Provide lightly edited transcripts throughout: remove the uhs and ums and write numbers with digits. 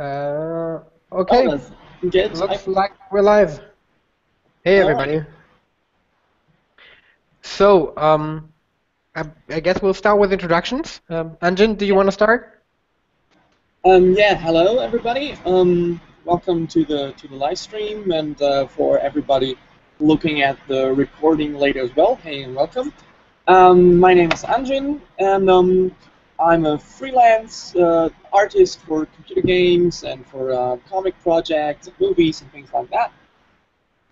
Okay, looks like we're live. Hey everybody. So, I guess we'll start with introductions. Anjin, do you want to start? Hello everybody. Welcome to the live stream, and for everybody looking at the recording later as well. Hey and welcome. My name is Anjin, and I'm a freelance artist for computer games and for comic projects, movies, and things like that.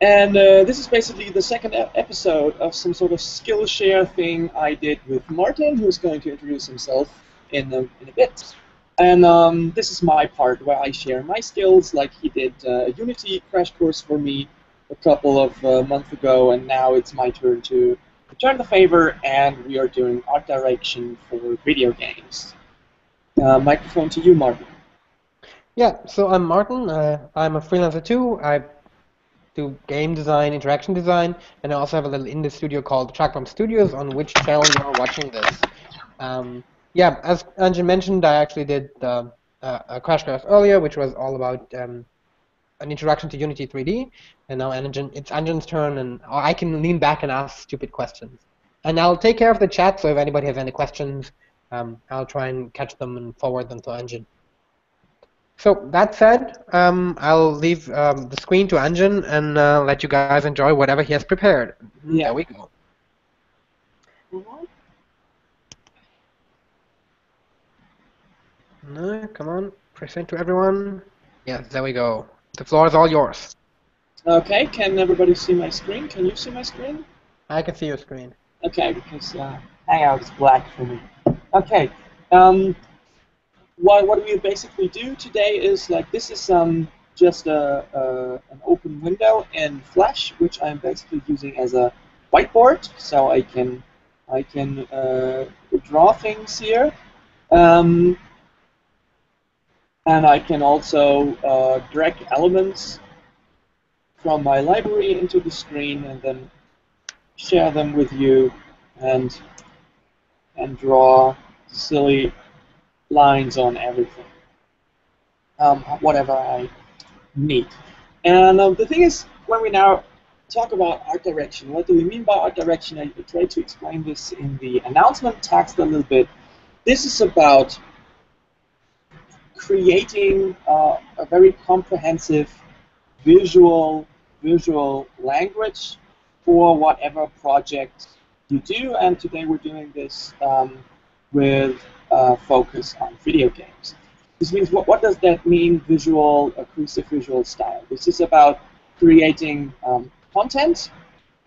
And this is basically the second episode of some sort of Skillshare thing I did with Martin, who's going to introduce himself in a bit. And this is my part where I share my skills, like he did a Unity crash course for me a couple of months ago, and now it's my turn to return the favor, and we are doing art direction for video games. Microphone to you, Martin. Yeah, so I'm Martin. I'm a freelancer too. I do game design, interaction design, and I also have a little indie studio called Sharkbomb Studios, on which channel you are watching this. Yeah, as Anjin mentioned, I actually did a crash course earlier, which was all about an introduction to Unity 3D, and now it's Anjin's turn, and I can lean back and ask stupid questions. And I'll take care of the chat, so if anybody has any questions, I'll try and catch them and forward them to Anjin. So that said, I'll leave the screen to Anjin and let you guys enjoy whatever he has prepared. Yeah. There we go. No, come on, present to everyone. Yes, there we go. The floor is all yours. Okay, can everybody see my screen? Can you see my screen? I can see your screen. Okay, because Hangout is black for me. Okay, what we basically do today is, like, this is just an open window in Flash, which I'm basically using as a whiteboard, so I can draw things here. And I can also drag elements from my library into the screen and then share them with you and draw silly lines on everything, whatever I need. And the thing is, when we now talk about art direction, what do we mean by art direction? I tried to explain this in the announcement text a little bit. This is about creating a very comprehensive visual language for whatever project you do, and today we're doing this with focus on video games. This means, what does that mean, visual, occlusive visual style? This is about creating content,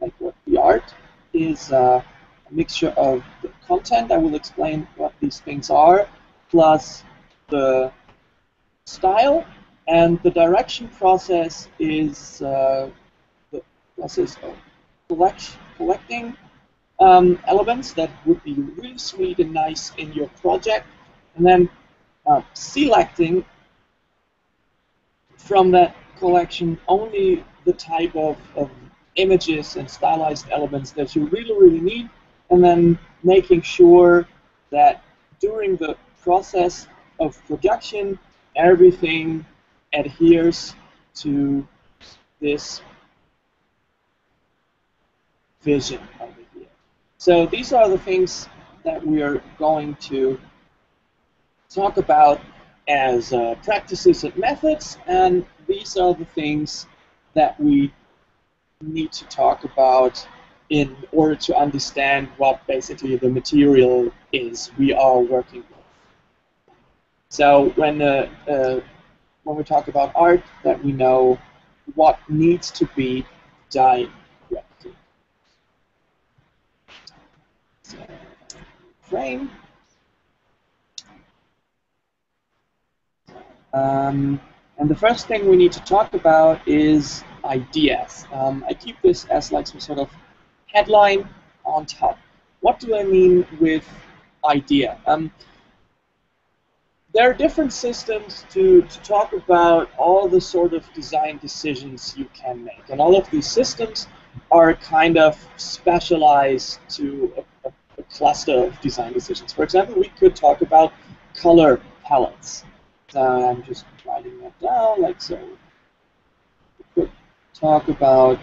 like what the art is, a mixture of the content, I will explain what these things are, plus the style, and the direction process is the process of collecting elements that would be really sweet and nice in your project, and then selecting from that collection only the type of images and stylized elements that you really, really need, and then making sure that during the process of production, everything adheres to this vision over here. So these are the things that we are going to talk about as practices and methods, and these are the things that we need to talk about in order to understand what basically the material is we are working with. So when we talk about art, that we know what needs to be directed. So, frame. And the first thing we need to talk about is ideas. I keep this as like some sort of headline on top. What do I mean with idea? There are different systems to talk about all the sort of design decisions you can make, and all of these systems are kind of specialized to a cluster of design decisions. For example, we could talk about color palettes. I'm just writing that down like so. We could talk about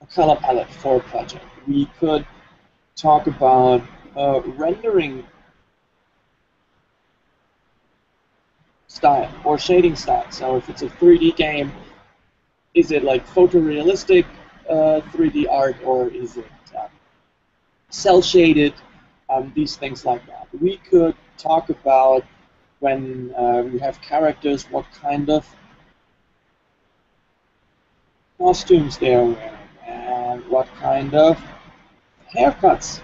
a color palette for a project. We could talk about rendering style or shading style. So if it's a 3D game, is it like photorealistic 3D art, or is it cell shaded? These things like that. We could talk about when we have characters, what kind of costumes they are wearing, and what kind of haircuts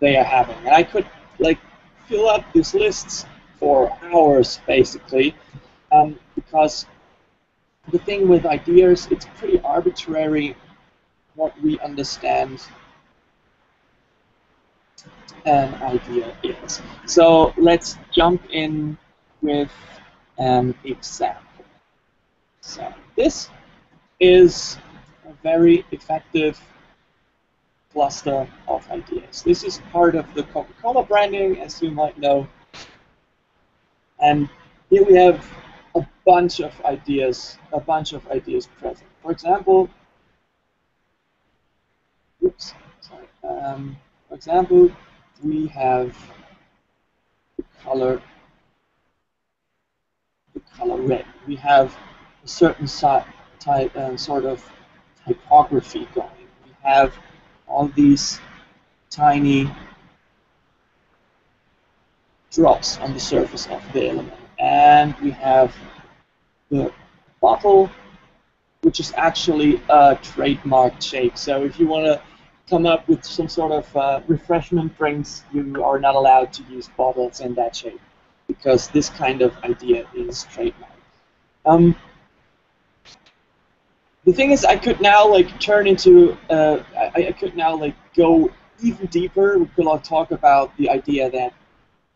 they are having. And I could like fill up these lists for hours, basically, because the thing with ideas, it's pretty arbitrary what we understand an idea is. So let's jump in with an example. So this is a very effective cluster of ideas. This is part of the Coca-Cola branding, as you might know. And here we have a bunch of ideas present. For example, oops, sorry. For example, we have the color red. We have a certain sort of typography going. We have all these tiny drops on the surface of the element. And we have the bottle, which is actually a trademarked shape. So if you want to come up with some sort of refreshment drinks, you are not allowed to use bottles in that shape, because this kind of idea is trademarked. The thing is, I could now like turn into, I could now like go even deeper. We could all talk about the idea that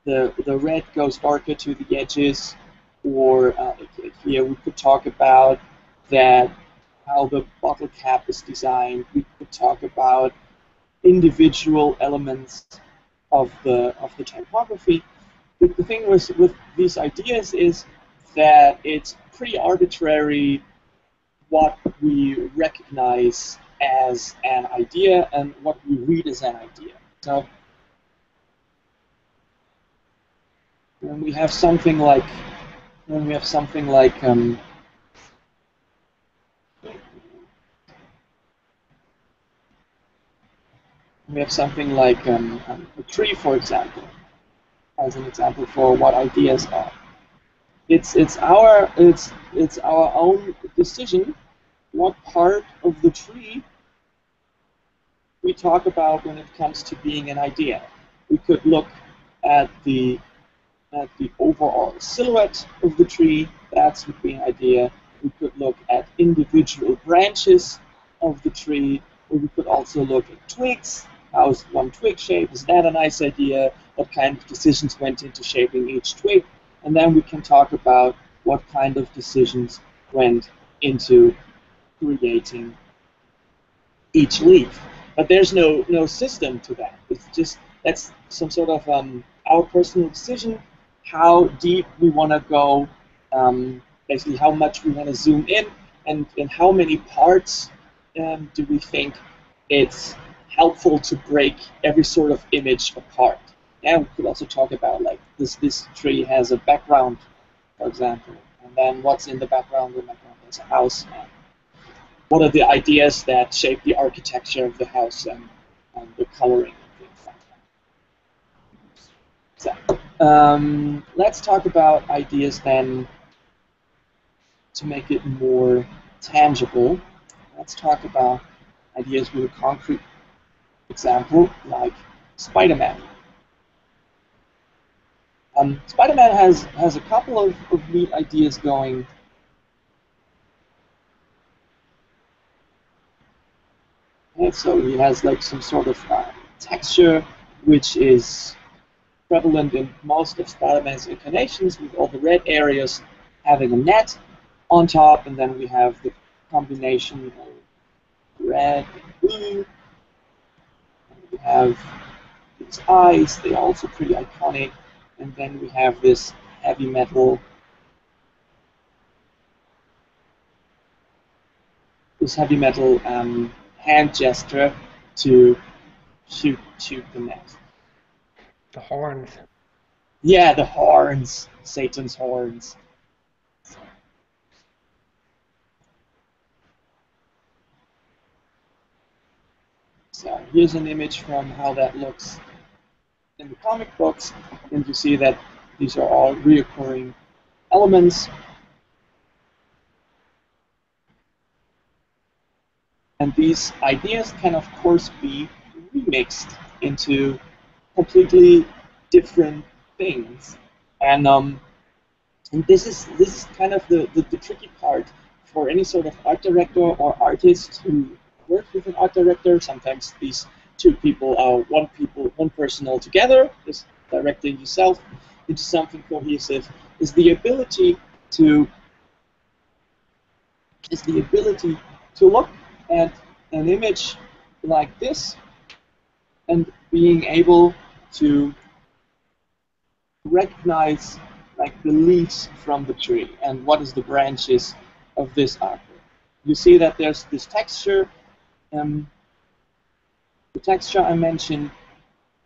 the red goes darker to the edges, or here we could talk about that, how the bottle cap is designed. We could talk about individual elements of the typography. But the thing with these ideas is that it's pretty arbitrary what we recognize as an idea and what we read as an idea. So when we have something like a tree, for example, as an example for what ideas are. It's our own decision what part of the tree we talk about when it comes to being an idea. We could look at the overall silhouette of the tree. That's would be an idea. We could look at individual branches of the tree. Or we could also look at twigs. How is one twig shape? Is that a nice idea? What kind of decisions went into shaping each twig? And then we can talk about what kind of decisions went into creating each leaf. But there's no system to that. It's just that's some sort of our personal decision, how deep we want to go, basically how much we want to zoom in, and how many parts do we think it's helpful to break every sort of image apart. And we could also talk about like this tree has a background, for example, and then what's in the background? In the background is a house. And what are the ideas that shape the architecture of the house and the coloring and things like that. So let's talk about ideas then to make it more tangible. Let's talk about ideas with a concrete example, like Spider-Man. Spider-Man has a couple of neat ideas going. And so he has like some sort of texture, which is prevalent in most of Spider-Man's incarnations, with all the red areas having a net on top, and then we have the combination of red and blue. And we have these eyes, they're also pretty iconic. and then we have this heavy metal. This heavy metal hand gesture to shoot the next. The horns. Yeah, the horns. Satan's horns. So here's an image from how that looks in the comic books, and you see that these are all reoccurring elements. And these ideas can, of course, be remixed into completely different things. And this is kind of the tricky part for any sort of art director or artist who work with an art director. Sometimes these two people are one person altogether, just directing yourself into something cohesive. Is the ability to look at an image like this and being able to recognize like the leaves from the tree and what is the branches of this artwork. You see that there's this texture. The texture I mentioned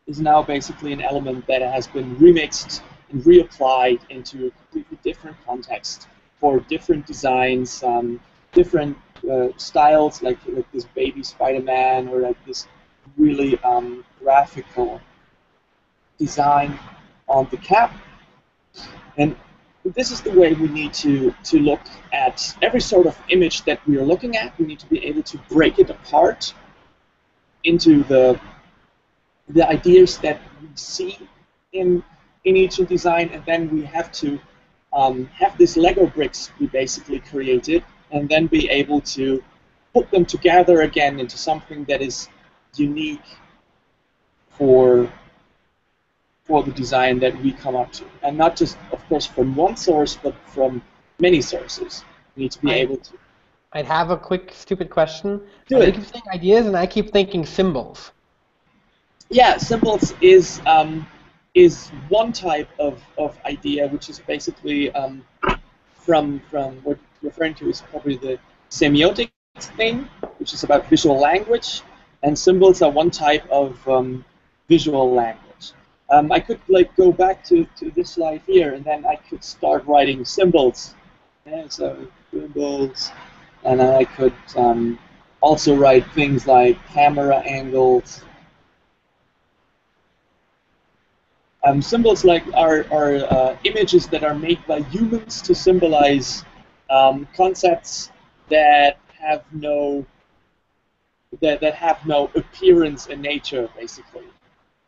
is now basically an element that has been remixed and reapplied into a completely different context for different designs, different styles, like this baby Spider-Man, or like this really graphical design on the cap. And this is the way we need to look at every sort of image that we are looking at. We need to be able to break it apart into the ideas that we see in each design, and then we have to have these Lego bricks we basically created, and then be able to put them together again into something that is unique for the design that we come up to. And not just, of course, from one source, but from many sources. We need to be able to. I'd have a quick, stupid question. Do it. You keep saying ideas, and I keep thinking symbols. Yeah, symbols is one type of idea, which is basically from what you're referring to is probably the semiotics thing, which is about visual language, and symbols are one type of visual language. I could like go back to this slide here, and then I could start writing symbols. Yeah, so symbols, and then I could also write things like camera angles. Symbols like are images that are made by humans to symbolize concepts that have no appearance in nature, basically.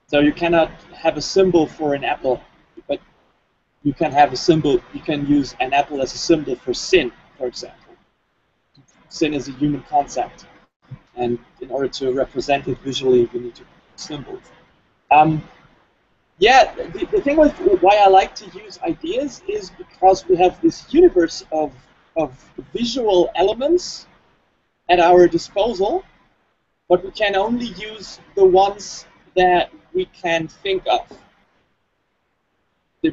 So you cannot have a symbol for an apple, but you can have a symbol. You can use an apple as a symbol for sin, for example. Sin is a human concept, and in order to represent it visually, we need to symbols. Yeah, the thing with why I like to use ideas is because we have this universe of visual elements at our disposal, but we can only use the ones that we can think of,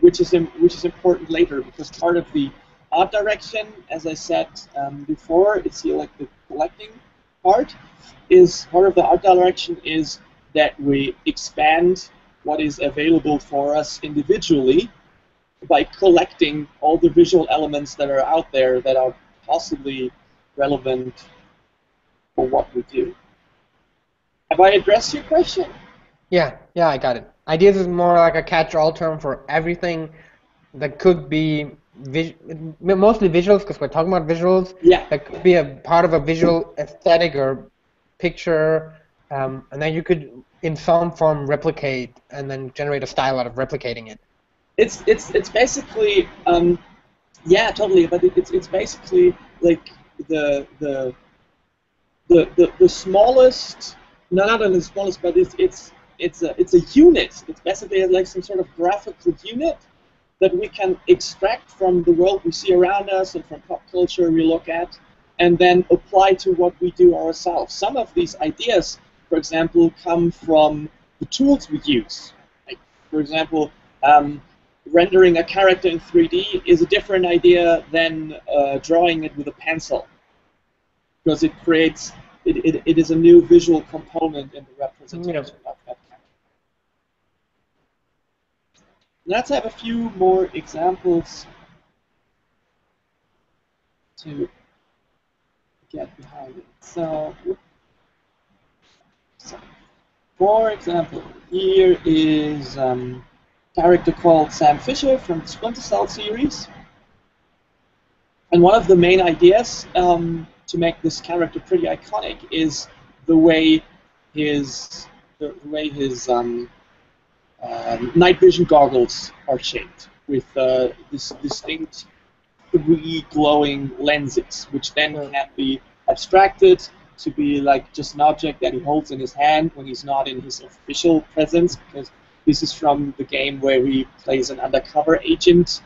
which is important later, because part of the art direction, as I said before, it's here like the collecting part, is part of the art direction is that we expand what is available for us individually by collecting all the visual elements that are out there that are possibly relevant for what we do. Have I addressed your question? Yeah, I got it. Ideas is more like a catch-all term for everything that could be mostly visuals, because we're talking about visuals. Yeah. That could be a part of a visual aesthetic or picture, and then you could in some form replicate and then generate a style out of replicating it. It's basically yeah, totally, but it's basically like the smallest, not the smallest, but it's a unit. It's basically like some sort of graphical unit that we can extract from the world we see around us and from pop culture we look at, and then apply to what we do ourselves. Some of these ideas, for example, come from the tools we use. Like, for example, rendering a character in 3D is a different idea than drawing it with a pencil, because it creates, it is a new visual component in the representation of that character. Let's have a few more examples to get behind it. So for example, here is a character called Sam Fisher from the Splinter Cell series. And one of the main ideas to make this character pretty iconic is the way his night vision goggles are shaped with this distinct three glowing lenses, which then can be abstracted to be like just an object that he holds in his hand when he's not in his official presence, because this is from the game where he plays an undercover agent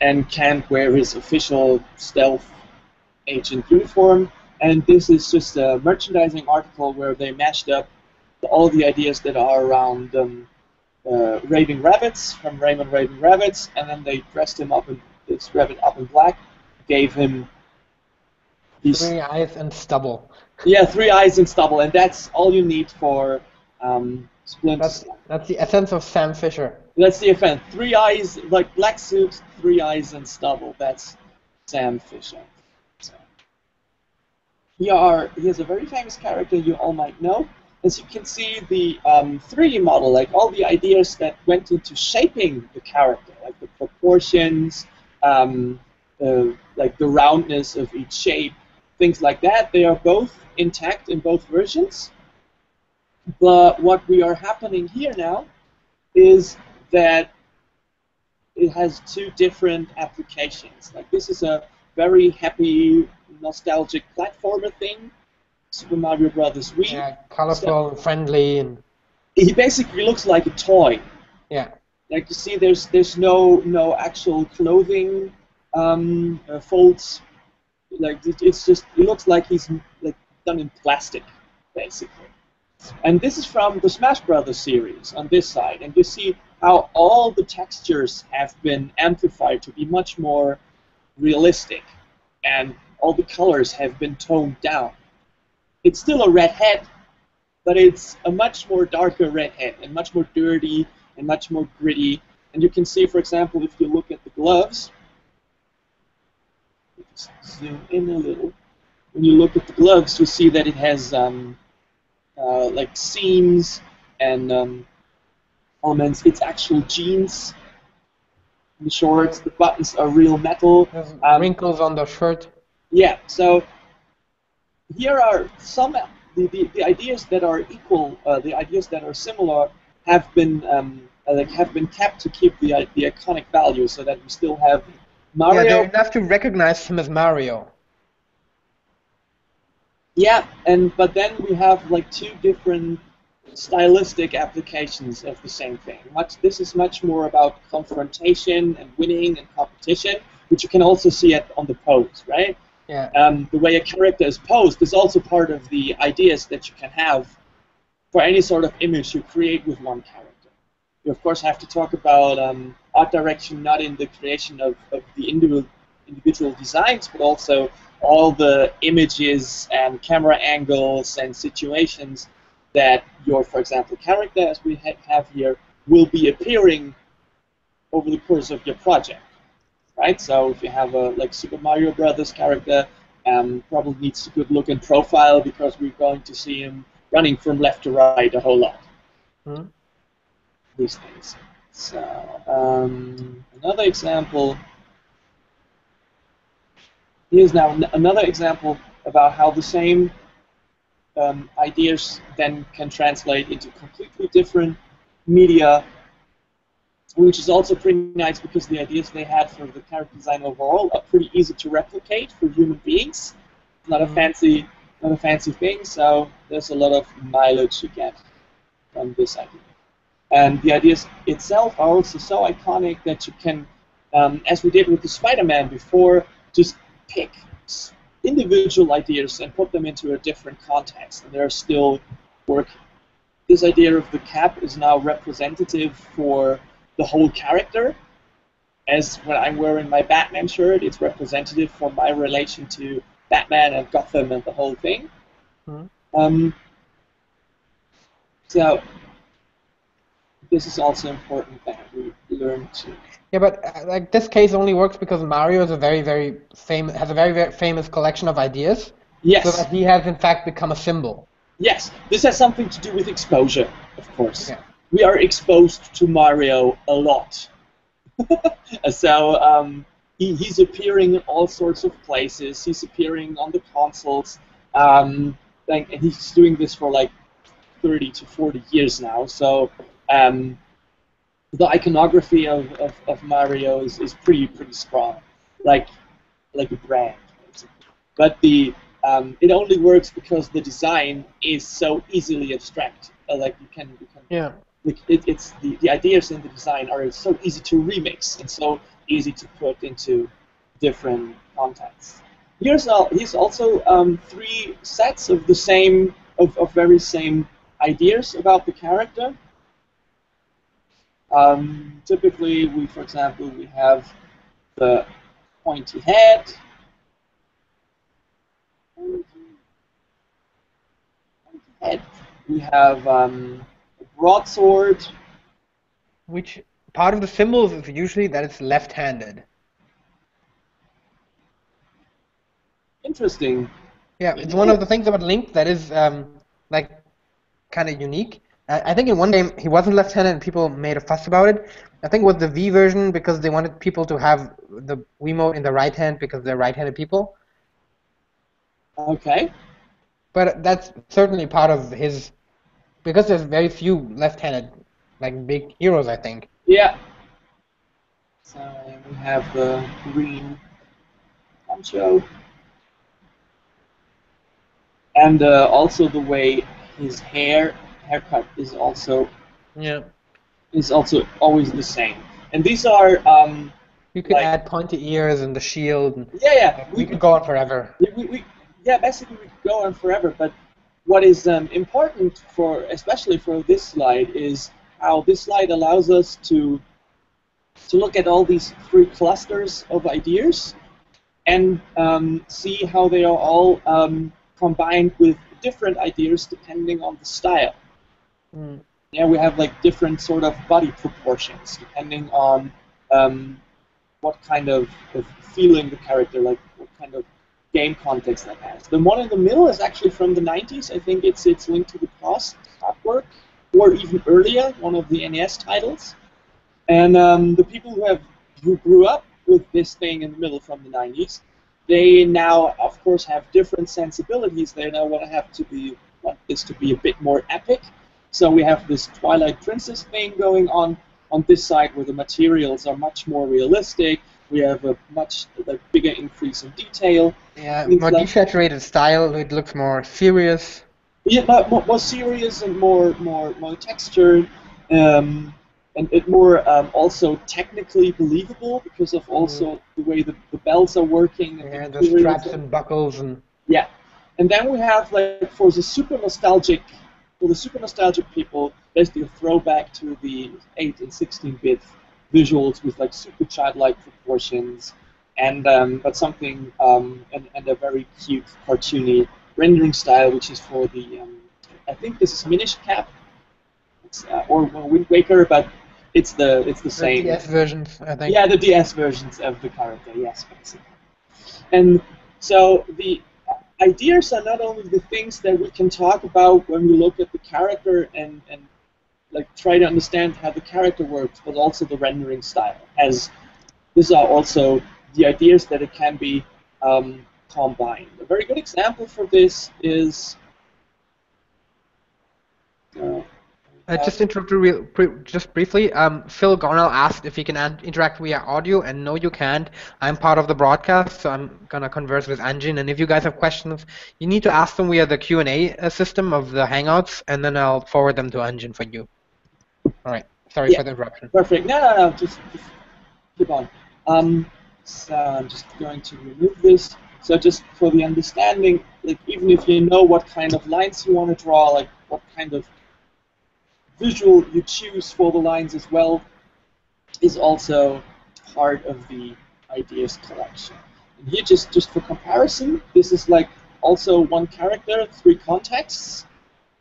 and can't wear his official stealth agent uniform. And this is just a merchandising article where they mashed up all the ideas that are around Raving Rabbids from Rayman Raving Rabbids, and then they dressed him up in this rabbit up in black, gave him these 3 eyes and stubble. Yeah, 3 eyes and stubble, and that's all you need for Splinter. That's the essence of Sam Fisher. That's the essence. 3 eyes, like black suit, 3 eyes and stubble. That's Sam Fisher. So. He is a very famous character you all might know. As you can see, the 3D model, like all the ideas that went into shaping the character, like the proportions, like the roundness of each shape, things like that, they are both intact in both versions. But what we are happening here now is that it has two different applications. Like this is a very happy, nostalgic platformer thing, Super Mario Brothers Wii. Yeah, colorful, and friendly, and he basically looks like a toy. Yeah. Like you see, there's no actual clothing folds. Like it's just it looks like he's like done in plastic, basically. And this is from the Smash Brothers series on this side, and you see how all the textures have been amplified to be much more realistic, and all the colors have been toned down. It's still a red head, but it's a much more darker red head, and much more dirty, and much more gritty. And you can see, for example, if you look at the gloves, let's zoom in a little, when you look at the gloves, you see that it has like seams and elements. It's actual jeans. The shorts, the buttons are real metal. There's wrinkles on the shirt. Yeah. So here are some the ideas that are equal. The ideas that are similar have been kept to keep the iconic value, so that we still have Mario. Yeah, they're enough to recognize him as Mario. Yeah, but then we have like two different stylistic applications of the same thing. This is much more about confrontation and winning and competition, which you can also see on the pose, right? Yeah. The way a character is posed is also part of the ideas that you can have for any sort of image you create with one character. You of course have to talk about art direction, not in the creation of the individual designs, but also all the images and camera angles and situations that your, for example, character, as we have here, will be appearing over the course of your project, right? So if you have a like Super Mario Brothers character, probably needs a good look and profile, because we're going to see him running from left to right a whole lot. Mm-hmm. These things. So another example. Here's now another example about how the same ideas then can translate into completely different media, which is also pretty nice, because the ideas they had for the character design overall are pretty easy to replicate for human beings. It's not a fancy thing, so there's a lot of mileage you get from this idea. And the ideas itself are also so iconic that you can, as we did with the Spider-Man before, just pick individual ideas and put them into a different context, and they're still working. This idea of the cap is now representative for the whole character, as when I'm wearing my Batman shirt, it's representative for my relation to Batman and Gotham and the whole thing. Mm-hmm. So this is also important that we learn to. Yeah, but like this case only works because Mario is a very, very famous collection of ideas. Yes. So that he has in fact become a symbol. Yes, this has something to do with exposure, of course. Yeah. We are exposed to Mario a lot. So he's appearing in all sorts of places. He's appearing on the consoles, and he's doing this for like 30 to 40 years now. So the iconography of Mario is pretty strong, like a brand. But the it only works because the design is so easily abstract. Like you can yeah. It's the ideas in the design are so easy to remix and so easy to put into different contexts. Here's also three sets of the same very same ideas about the character. Typically, for example, we have the pointy head. We have a broadsword. Which part of the symbols is usually that it's left-handed. Interesting. Yeah, it's one of the things about Link that is like kind of unique. I think in one game he wasn't left-handed and people made a fuss about it. I think it was the Wii version because they wanted people to have the Wiimote in the right hand because they're right-handed people. Okay. But that's certainly part of his, because there's very few left-handed, like, big heroes, I think. Yeah. So we have the green poncho. And also the way his haircut is also... Yeah. Is also always the same. And these are... you could like, add pointy ears and the shield. And, yeah, yeah. Like, we could go on forever. Yeah, basically we could go on forever, but what is important, especially for this slide, is how this slide allows us to look at all these three clusters of ideas and see how they are all combined with different ideas depending on the style. Mm. Yeah, we have like different sort of body proportions depending on what kind of feeling the character, like what kind of game context that has. The one in the middle is actually from the 90s. I think it's linked to the past artwork, or even earlier, one of the NES titles. And the people who grew up with this thing in the middle from the 90s, they now, of course, have different sensibilities. They now want this to be a bit more epic. So we have this Twilight Princess thing going on this side, where the materials are much more realistic. We have a much bigger increase in detail. Yeah, more desaturated style. It looks more serious. Yeah, more serious and more textured, and it more also technically believable because of also the way the bells are working. And yeah, the straps and buckles and. Yeah, and then we have like for the super nostalgic people, basically a throwback to the 8 and 16-bit. Visuals with like super childlike proportions, and but something and a very cute cartoony rendering style, which is for the I think this is Minish Cap, or Wind Waker, but it's the same. The DS versions, I think. Yeah, the DS versions of the character. Yes, basically. And so the ideas are not only the things that we can talk about when we look at the character and like try to understand how the character works, but also the rendering style, as these are also the ideas that it can be combined. A very good example for this is... just interrupt you just briefly. Phil Garnell asked if he can interact via audio, and no, you can't. I'm part of the broadcast, so I'm going to converse with Anjin, and if you guys have questions, you need to ask them via the Q&A system of the Hangouts, and then I'll forward them to Anjin for you. All right. Sorry for the interruption. Perfect. No. Just keep on. So I'm just going to remove this. So just for the understanding, like even if you know what kind of lines you want to draw, like what kind of visual you choose for the lines as well, is also part of the ideas collection. And here, just for comparison, this is like also one character, three contexts,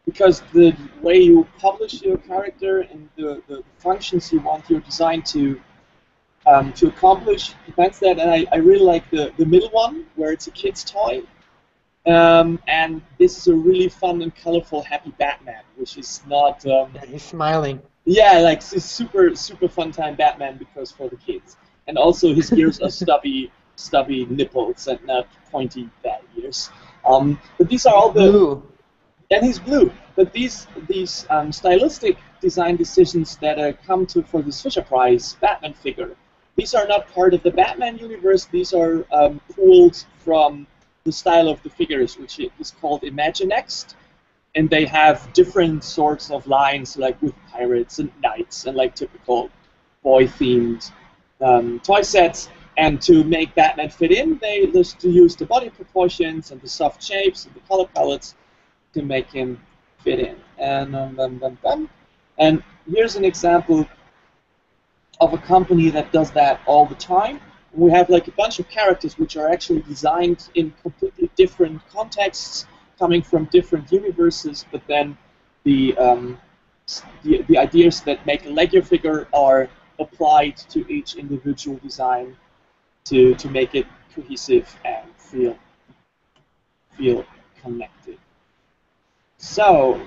because the way you publish your character and the functions you want your design to accomplish depends that. And I really like the middle one, where it's a kid's toy. And this is a really fun and colorful, happy Batman, which is not... he's smiling. Yeah, like it's super fun time Batman because for the kids. And also his ears are stubby nipples and not pointy bat ears. But these are all the... Blue. And he's blue. But these stylistic design decisions that come to for this Fisher-Price Batman figure, these are not part of the Batman universe. These are pulled from the style of the figures, which is called Imaginext, and they have different sorts of lines, like with pirates and knights and like typical boy-themed toy sets. And to make Batman fit in, they just to use the body proportions and the soft shapes and the color palettes to make him fit in. And here's an example of a company that does that all the time. We have like a bunch of characters which are actually designed in completely different contexts, coming from different universes, but then the ideas that make a Lego figure are applied to each individual design to make it cohesive and feel connected. So,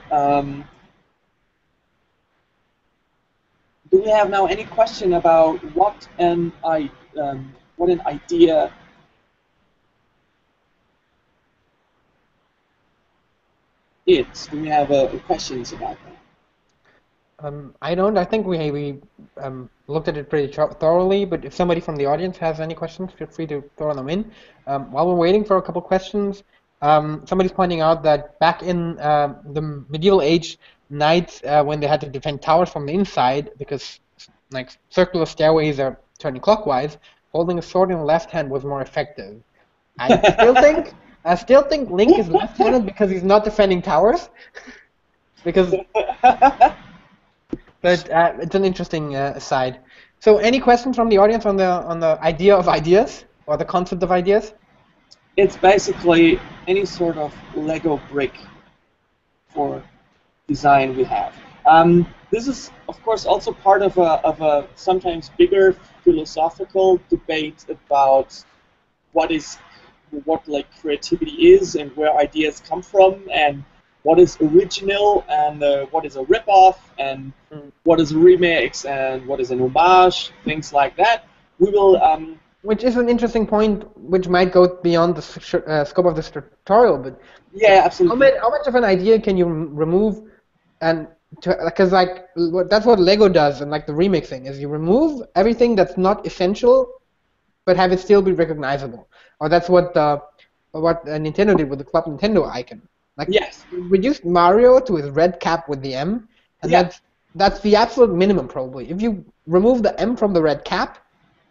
do we have now any question about what an idea is? Do we have questions about that? I don't. I think we looked at it pretty thoroughly, but if somebody from the audience has any questions, feel free to throw them in. While we're waiting for a couple questions, somebody's pointing out that back in the medieval age, knights, when they had to defend towers from the inside, because like circular stairways are turning clockwise, holding a sword in the left hand was more effective. I still think Link is left-handed because he's not defending towers. But it's an interesting aside. So, any questions from the audience on the idea of ideas or the concept of ideas? It's basically any sort of Lego brick for design we have. This is, of course, also part of a sometimes bigger philosophical debate about what like creativity is and where ideas come from and what is original and what is a ripoff and what is a remix and what is an homage, things like that. We will. Which is an interesting point, which might go beyond the scope of this tutorial, but yeah, absolutely. How much of an idea can you remove, and because like that's what Lego does, and like the remixing is you remove everything that's not essential, but have it still be recognizable. Or that's what Nintendo did with the Club Nintendo icon. Like yes, reduced Mario to his red cap with the M, and yeah, that's the absolute minimum probably. If you remove the M from the red cap,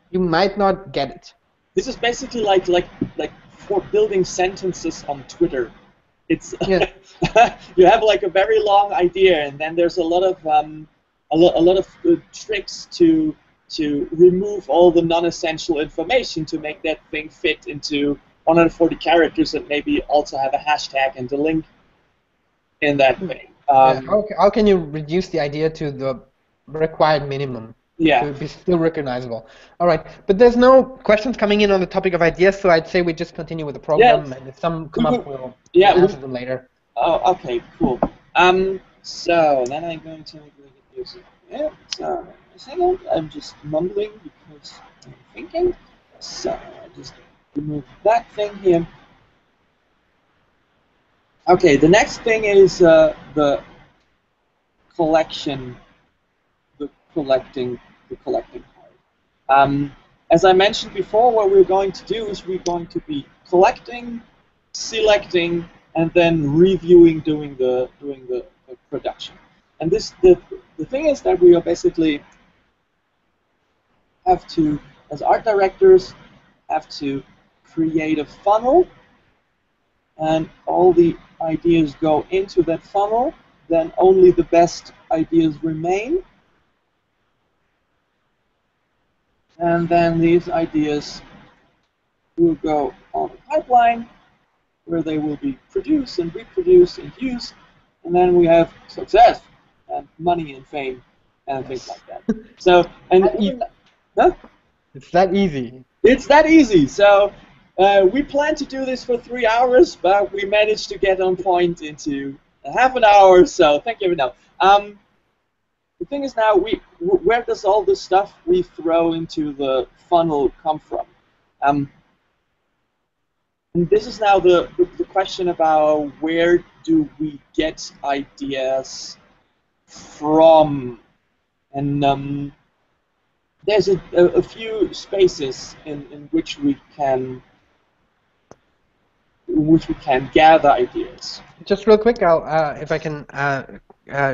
you might not get it. This is basically like for building sentences on Twitter. It's yeah. You have like a very long idea, and then there's a lot of tricks to remove all the non-essential information to make that thing fit into 140 characters that maybe also have a hashtag and a link in that thing. Yeah. How can you reduce the idea to the required minimum? Yeah, to be still recognizable. All right, but there's no questions coming in on the topic of ideas, so I'd say we just continue with the program, yeah, and if some come up, we'll answer them later. Oh, okay, cool. So then I'm going to look at music. Yeah, so a second, I'm just mumbling because I'm thinking. So I just remove that thing here. Okay, the next thing is the collection. The collecting part. As I mentioned before, what we're going to do is we're going to be collecting, selecting, and then reviewing, doing the production. And this the thing is that we are basically have to, as art directors, have to create a funnel, and all the ideas go into that funnel. Then only the best ideas remain. And then these ideas will go on the pipeline, where they will be produced and reproduced and used, and then we have success and money and fame and things like that. So, and it's that easy. It's that easy. So we planned to do this for 3 hours, but we managed to get on point into half an hour or so. Thank you. No. The thing is now, where does all this stuff we throw into the funnel come from? And this is now the question about where do we get ideas from? And there's a few spaces in which we can gather ideas. Just real quick, I'll, if I can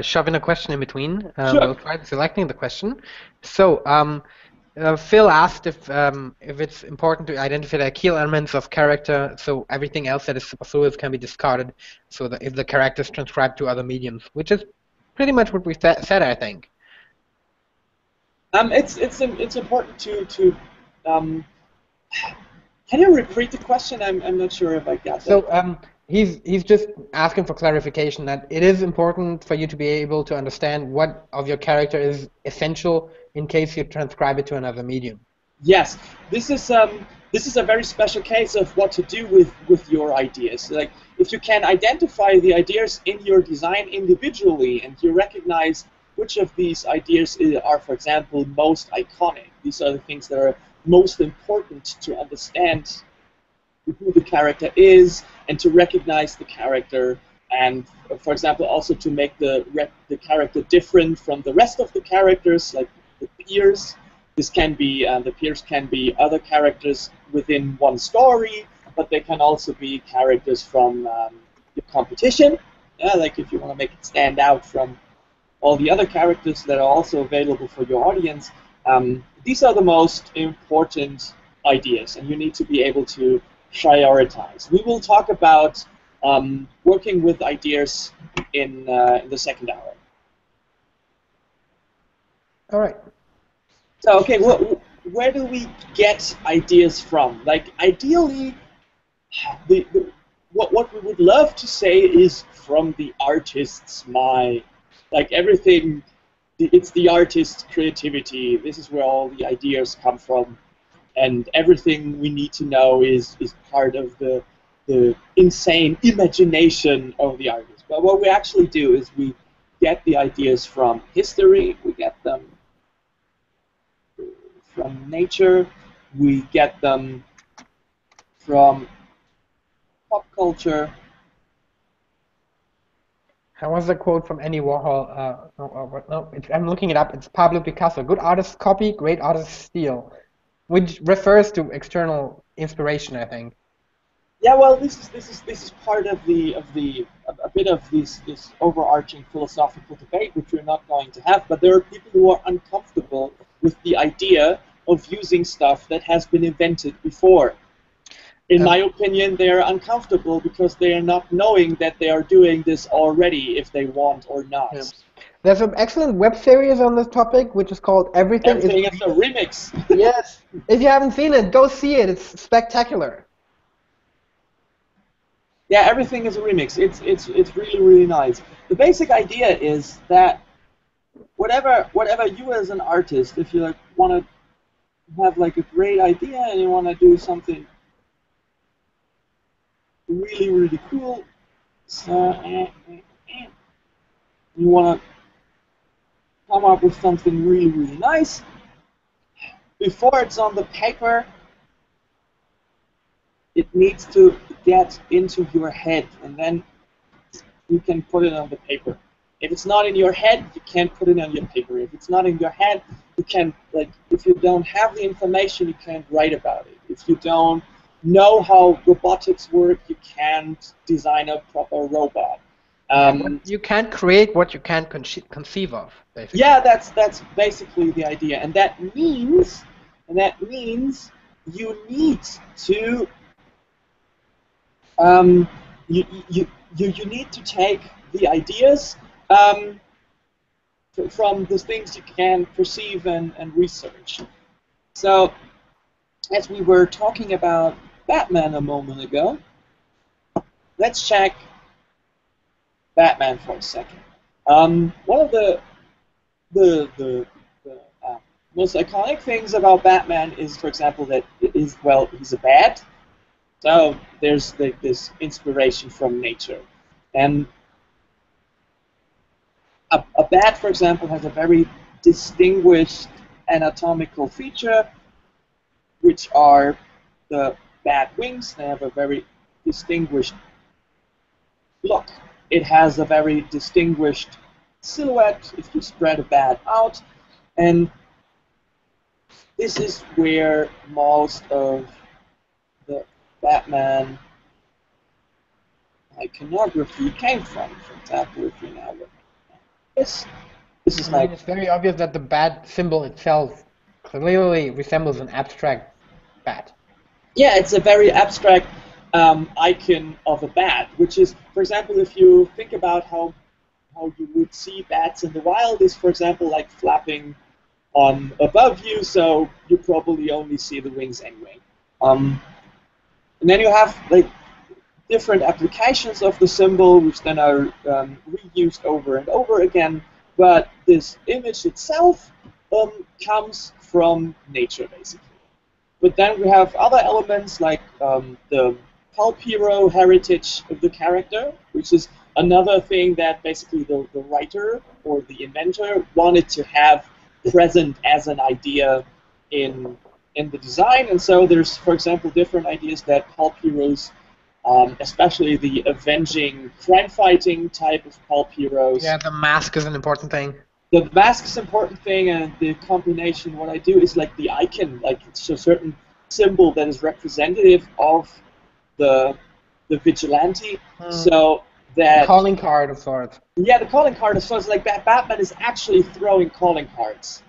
shove in a question in between. Sure. I'll try selecting the question. So. Phil asked if it's important to identify the key elements of character, so everything else that is superfluous can be discarded, so that if the character is transcribed to other mediums, which is pretty much what we said, I think. It's important to can you repeat the question? I'm not sure if I got that. So he's just asking for clarification that it is important for you to be able to understand what of your character is essential, in case you transcribe it to another medium. Yes, this is a very special case of what to do with your ideas. Like, if you can identify the ideas in your design individually, and you recognize which of these ideas are, for example, most iconic. These are the things that are most important to understand who the character is, and to recognize the character. And, for example, also to make the character different from the rest of the characters, like the peers. This can be the peers can be other characters within one story, but they can also be characters from the competition. Yeah, like if you want to make it stand out from all the other characters that are also available for your audience, these are the most important ideas, and you need to be able to prioritize. We will talk about working with ideas in the second hour. All right. So, okay, where do we get ideas from? Like, ideally, what we would love to say is from the artist's mind. Like, everything, it's the artist's creativity. This is where all the ideas come from. And everything we need to know is part of the insane imagination of the artist. But what we actually do is we get the ideas from history, we get them from nature, we get them from pop culture. How was the quote from Andy Warhol? I'm looking it up. It's Pablo Picasso. Good artists copy, great artists steal, which refers to external inspiration, I think. Yeah, well, this is part of a bit of this overarching philosophical debate, which we're not going to have. But there are people who are uncomfortable with the idea of using stuff that has been invented before. In my opinion, they are uncomfortable because they are not knowing that they are doing this already, if they want or not. Yeah. There's an excellent web series on this topic, which is called Everything is a Remix. Yes. If you haven't seen it, go see it. It's spectacular. Yeah, Everything is a Remix. It's really, really nice. The basic idea is that whatever you as an artist, if you like want to have like a great idea and you want to do something really, really cool, so you want to come up with something really, really nice. Before it's on the paper, it needs to get into your head, and then you can put it on the paper. If it's not in your head, you can't put it on your paper. If it's not in your head, you can, like, if you don't have the information, you can't write about it. If you don't know how robotics work, you can't design a proper robot. You can't create what you can't conceive of, basically. Yeah, that's basically the idea, and that means you need to you need to take the ideas from the things you can perceive and research. So, as we were talking about Batman a moment ago, let's check Batman for a second. One of the most iconic things about Batman is, for example, that it is, well, he's a bat. So there's this inspiration from nature. And a bat, for example, has a very distinguished anatomical feature, which are the bat wings. They have a very distinguished look. It has a very distinguished silhouette if you spread a bat out. And this is where most of the Batman iconography came from. For example, if you now look at this is like, it's very obvious that the bat symbol itself clearly resembles an abstract bat. Yeah, it's a very abstract icon of a bat, which is, for example, if you think about how you would see bats in the wild, is, for example, like flapping above you, so you probably only see the wings anyway. And then you have like different applications of the symbol, which then are reused over and over again. But this image itself comes from nature, basically. But then we have other elements like the pulp hero heritage of the character, which is another thing that basically the writer or the inventor wanted to have present as an idea in the design. And so there's, for example, different ideas that pulp heroes, especially the avenging, crime-fighting type of pulp heroes. Yeah, the mask is an important thing. The mask is an important thing, and the combination, what I do is like the icon, like it's a certain symbol that is representative of the vigilante. So that... The calling card of sorts. Yeah, the calling card of sorts. Like Batman is actually throwing calling cards.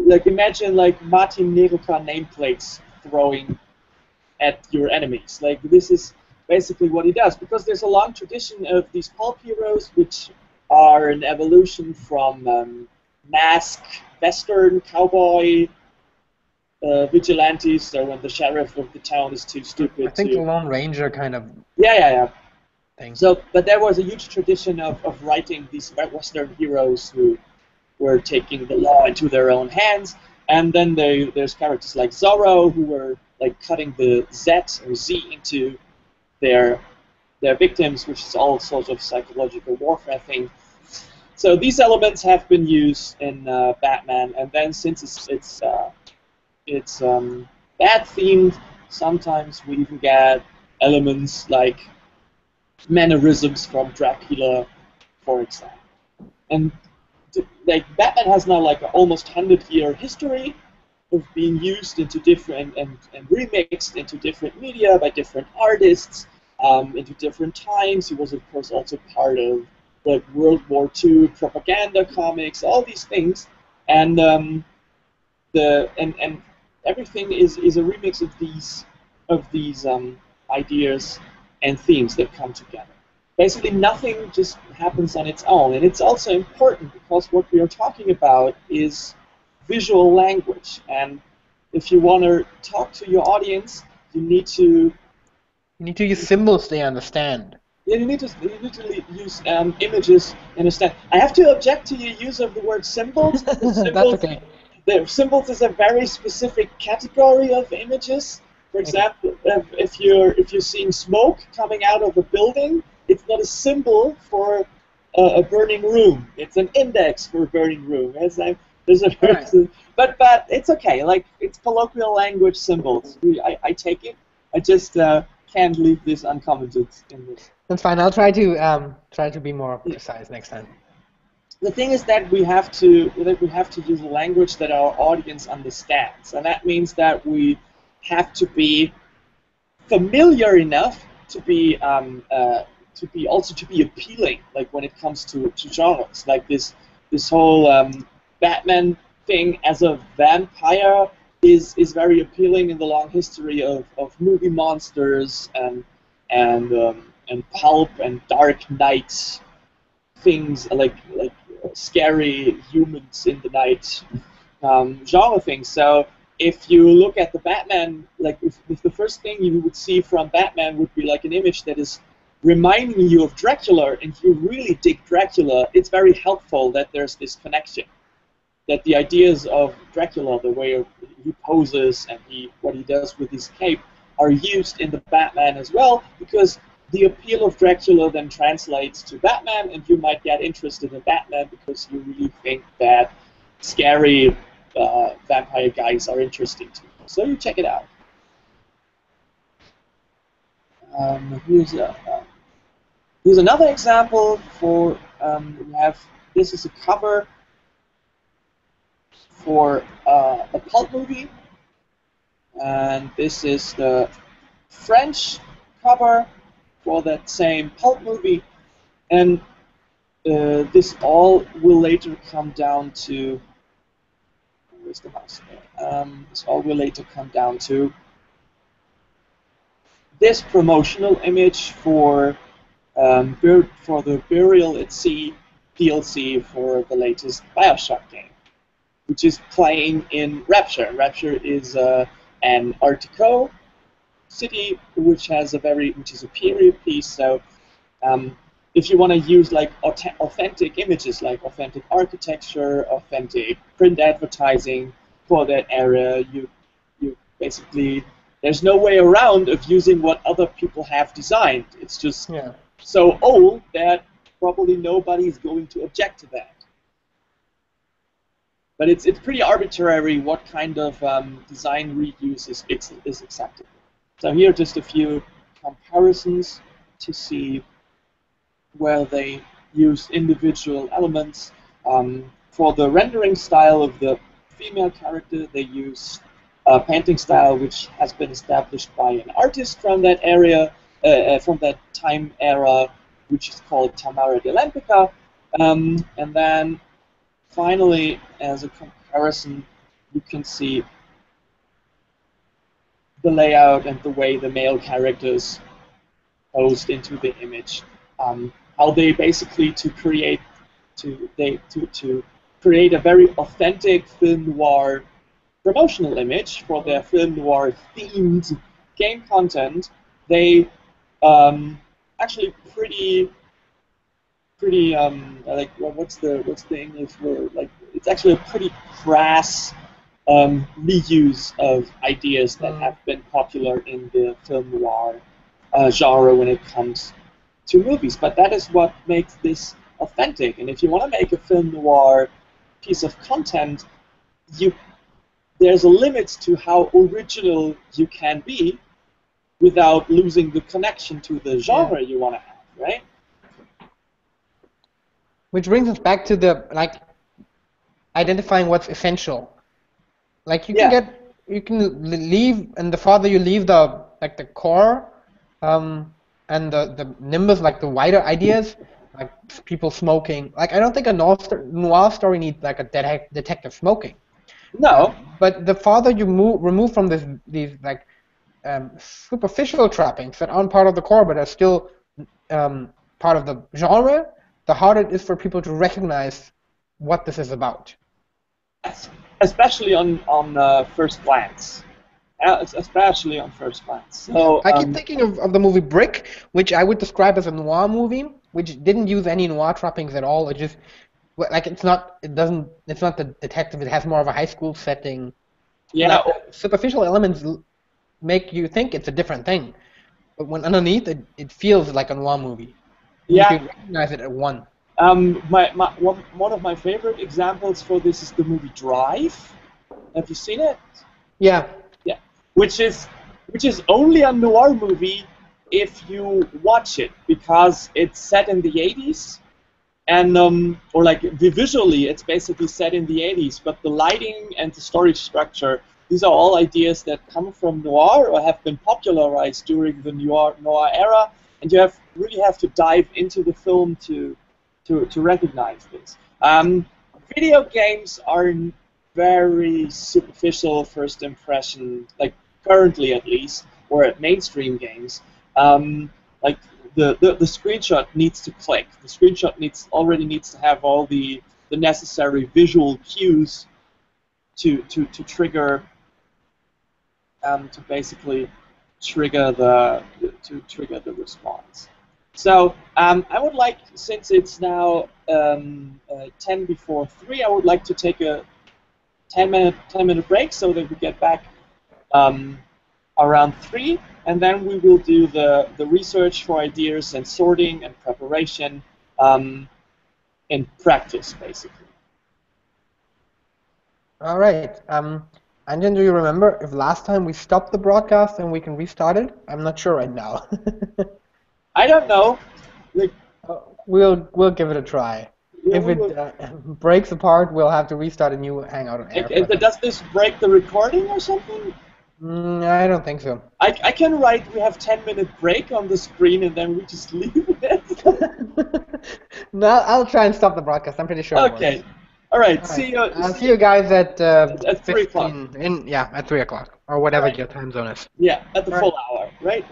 Like imagine like Martin nameplates throwing at your enemies. Like this is basically what he does, because there's a long tradition of these pulp heroes, which are an evolution from mask, western, cowboy, vigilantes. So when the sheriff of the town is too stupid, I think the Lone Ranger kind of. Yeah. Thing. So, but there was a huge tradition of writing these western heroes who were taking the law into their own hands, and then there's characters like Zorro who were like cutting the Z or Z into their victims, which is all sorts of psychological warfare thing. So these elements have been used in Batman, and then since it's bat-themed, sometimes we even get elements like mannerisms from Dracula, for example. And like Batman has now like an almost 100-year history of being used into different and remixed into different media by different artists. Into different times. He was, of course, also part of like World War II propaganda comics, all these things, and everything is a remix of these ideas and themes that come together. Basically, nothing just happens on its own, and it's also important because what we are talking about is visual language, and if you want to talk to your audience, you need to use symbols they understand. Yeah, you need to use images they understand. I have to object to your use of the word symbols. That's okay. The symbols is a very specific category of images. For example, if you're seeing smoke coming out of a building, it's not a symbol for a burning room. It's an index for a burning room. But it's okay. Like it's colloquial language symbols. I take it. I just. Can't leave this uncommented in this. That's fine. I'll try to be more precise next time. The thing is that we have to use a language that our audience understands, and that means that we have to be familiar enough to be appealing. Like when it comes to genres, like this whole Batman thing as a vampire. Is very appealing in the long history of movie monsters and pulp and dark night things like scary humans in the night genre things. So if you look at the Batman, like if the first thing you would see from Batman would be like an image that is reminding you of Dracula, and if you really dig Dracula, it's very helpful that there's this connection, that the ideas of Dracula, the way he poses and what he does with his cape, are used in the Batman as well, because the appeal of Dracula then translates to Batman, and you might get interested in Batman because you really think that scary vampire guys are interesting to you. So you check it out. Here's another example for we have. This is a cover for a pulp movie, and this is the French cover for that same pulp movie, and this all will later come down to. Where's the mouse? This all will later come down to this promotional image for the Burial at Sea DLC for the latest Bioshock game, which is playing in Rapture. Rapture is an Art Deco city, which is a period piece. So, if you want to use like authentic images, like authentic architecture, authentic print advertising for that area, you basically. There's no way around of using what other people have designed. It's just so old that probably nobody is going to object to that. But it's pretty arbitrary what kind of design reuse is accepted. So here are just a few comparisons to see where they use individual elements. For the rendering style of the female character, they use a painting style which has been established by an artist from that area, from that time era, which is called Tamara de Lempicka. And then finally, as a comparison, you can see the layout and the way the male characters posed into the image, how they basically to create a very authentic film noir promotional image for their film noir themed game content. They actually pretty like what's the English word, like it's actually a pretty crass reuse of ideas that have been popular in the film noir genre when it comes to movies. But that is what makes this authentic. And if you want to make a film noir piece of content, there's a limit to how original you can be without losing the connection to the genre you want to have, right? Which brings us back to the identifying what's essential. Like you can leave, and the farther you leave the the core and the nimbus, like the wider ideas, like people smoking. Like I don't think a noir story needs like a detective smoking. No, but the farther you remove from these superficial trappings that aren't part of the core but are still part of the genre, the harder it is for people to recognize what this is about. Especially on first glance. Especially on first glance. So I keep thinking of the movie Brick, which I would describe as a noir movie, which didn't use any noir trappings at all. It just it's not the detective. It has more of a high school setting. Yeah. Like, superficial elements make you think it's a different thing, but when underneath it feels like a noir movie. Yeah. You can recognize it at one. One of my favorite examples for this is the movie Drive. Have you seen it? Yeah. Yeah. Which is only a noir movie if you watch it, because it's set in the 80s. And or like visually, it's basically set in the 80s, but the lighting and the story structure, these are all ideas that come from noir or have been popularized during the noir era, and you really have to dive into the film to recognize this. Video games are very superficial first impression, like currently at least, or at mainstream games, like. The screenshot needs to click. The screenshot already needs to have all the necessary visual cues to trigger to basically trigger the response. So I would like, since it's now 3:10, I would like to take a 10-minute break so that we get back around 3, and then we will do the research for ideas and sorting and preparation in practice, basically. All right. Anjin, do you remember if last time we stopped the broadcast and we can restart it? I'm not sure right now. I don't know. Like, we'll give it a try. If it breaks apart, we'll have to restart a new Hangout on Air. Does this break the recording or something? I don't think so. I can write, we have 10-minute break on the screen, and then we just leave it. No, I'll try and stop the broadcast. I'm pretty sure. Okay. All right. See you guys at 3 o'clock. Yeah, at 3 o'clock or whatever your time zone is. Yeah, at the full hour, right?